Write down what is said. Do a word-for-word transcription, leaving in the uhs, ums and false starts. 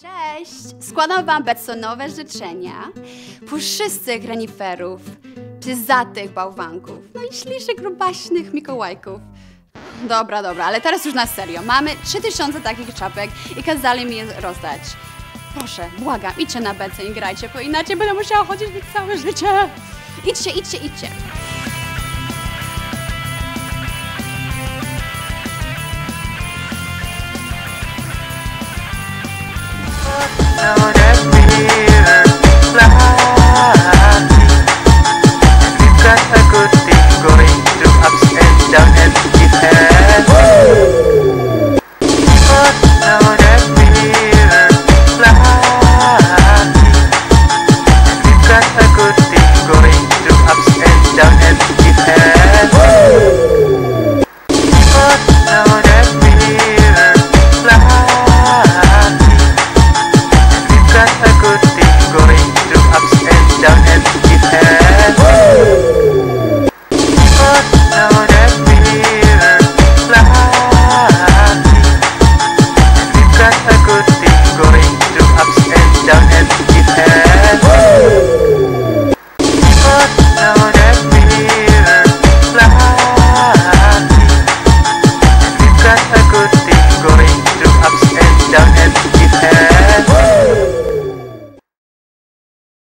Cześć! Składam Wam betsonowe życzenia puszystych reniferów, pyzatych bałwanków, no i ślicznych, grubaśnych mikołajków. Dobra, dobra, ale teraz już na serio. Mamy trzy tysiące takich czapek i kazali mi je rozdać. Proszę, błagam, idźcie na Betso i grajcie, bo inaczej będę musiała chodzić mi całe życie. Idźcie, idźcie, idźcie. No, no.